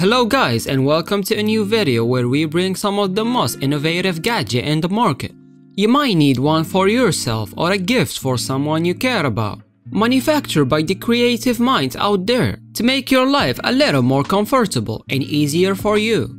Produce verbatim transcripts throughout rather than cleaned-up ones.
Hello guys, and welcome to a new video where we bring some of the most innovative gadget in the market. You might need one for yourself or a gift for someone you care about. Manufactured by the creative minds out there to make your life a little more comfortable and easier for you.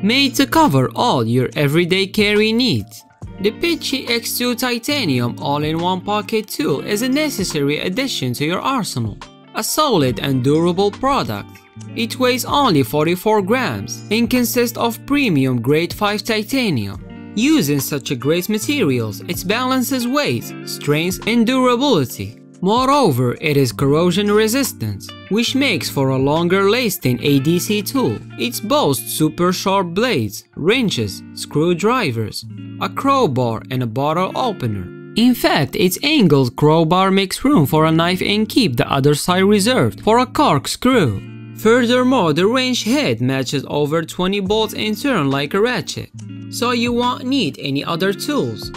Made to cover all your everyday carry needs. The Pitchy X two Titanium All-in-One Pocket tool is a necessary addition to your arsenal. A solid and durable product. It weighs only forty-four grams and consists of premium grade five titanium. Using such a great materials, it balances weight, strength and durability. Moreover, it is corrosion resistant, which makes for a longer lasting A D C tool. It boasts super sharp blades, wrenches, screwdrivers, a crowbar and a bottle opener. In fact, its angled crowbar makes room for a knife and keeps the other side reserved for a corkscrew. Furthermore, the wrench head matches over twenty bolts and turns like a ratchet, so you won't need any other tools.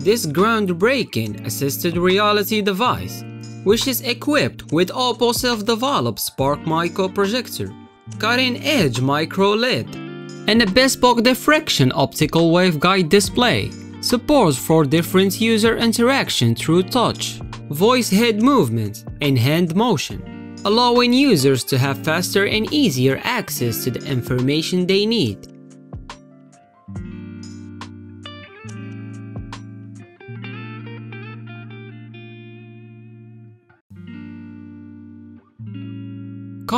This groundbreaking assisted reality device, which is equipped with OPPO self-developed Spark Micro Projector, cutting edge micro L E D, and a bespoke diffraction optical waveguide display, supports for different user interaction through touch, voice head movement, and hand motion, allowing users to have faster and easier access to the information they need.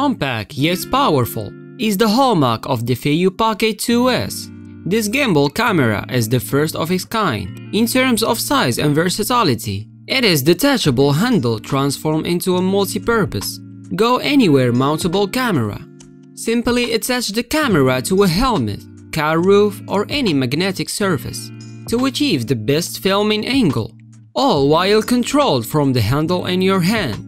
Compact yet powerful is the hallmark of the Feiyu Pocket two S. This gimbal camera is the first of its kind in terms of size and versatility. It is detachable handle transformed into a multi-purpose, go-anywhere mountable camera. Simply attach the camera to a helmet, car roof or any magnetic surface to achieve the best filming angle, all while controlled from the handle in your hand.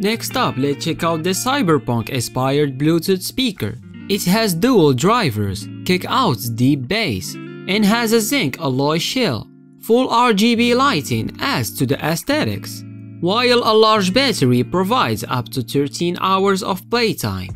Next up, let's check out the cyberpunk-inspired Bluetooth speaker. It has dual drivers, kick-out's deep bass, and has a zinc alloy shell. Full R G B lighting adds to the aesthetics, while a large battery provides up to thirteen hours of playtime.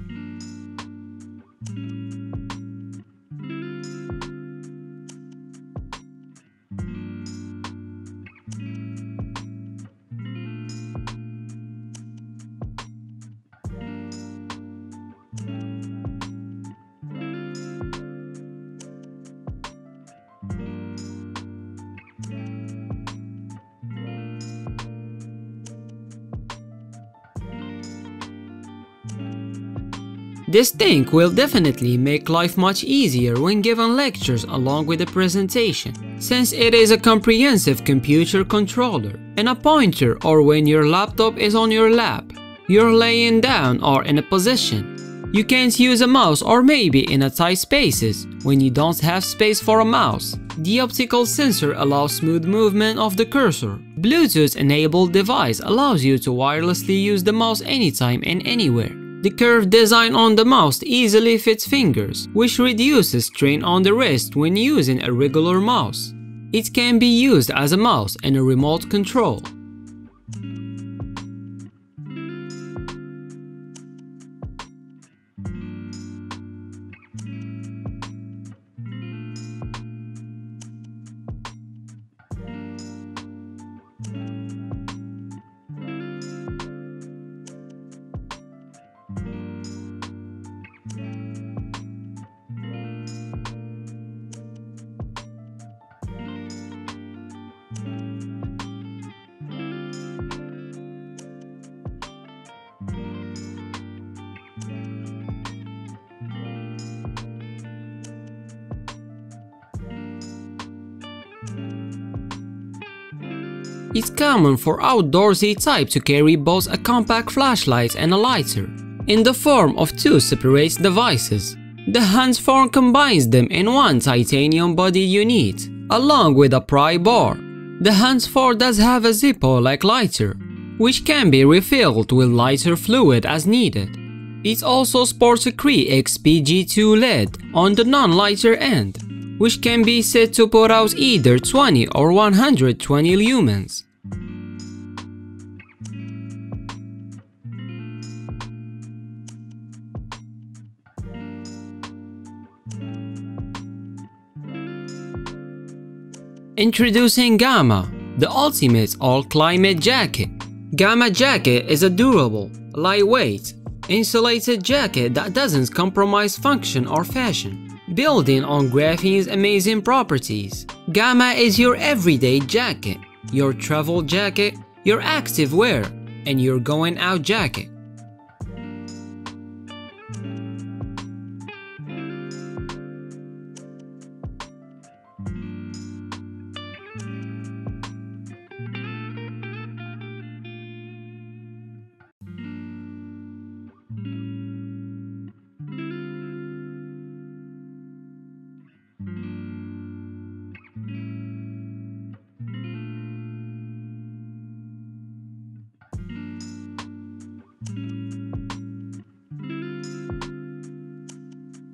This thing will definitely make life much easier when given lectures along with a presentation, since it is a comprehensive computer controller and a pointer, or when your laptop is on your lap, you're laying down or in a position. You can't use a mouse, or maybe in a tight spaces when you don't have space for a mouse. The optical sensor allows smooth movement of the cursor. Bluetooth enabled device allows you to wirelessly use the mouse anytime and anywhere. The curved design on the mouse easily fits fingers, which reduces strain on the wrist when using a regular mouse. It can be used as a mouse and a remote control. It's common for outdoorsy type to carry both a compact flashlight and a lighter, in the form of two separate devices. The Hans four combines them in one titanium body unit, along with a pry bar. The Hans four does have a Zippo-like lighter, which can be refilled with lighter fluid as needed. It also sports a Cree X P G two L E D on the non-lighter end, which can be said to put out either twenty or one hundred twenty lumens. Introducing Gamma, the ultimate all-climate jacket. Gamma jacket is a durable, lightweight, insulated jacket that doesn't compromise function or fashion. Building on graphene's amazing properties, Gamma is your everyday jacket, your travel jacket, your active wear, and your going out jacket.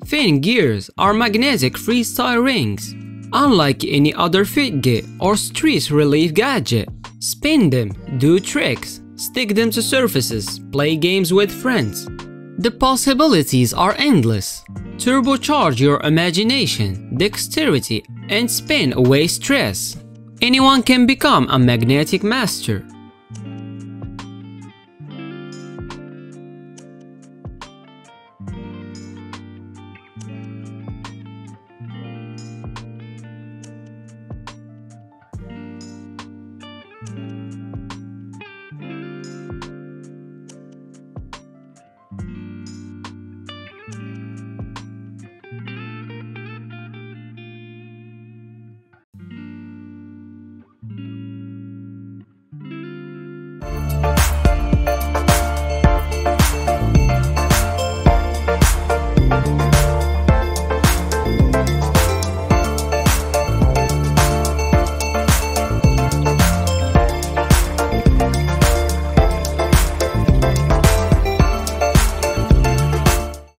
Fin gears are magnetic freestyle rings. Unlike any other fidget or stress relief gadget, spin them, do tricks, stick them to surfaces, play games with friends. The possibilities are endless. Turbocharge your imagination, dexterity, and spin away stress. Anyone can become a magnetic master.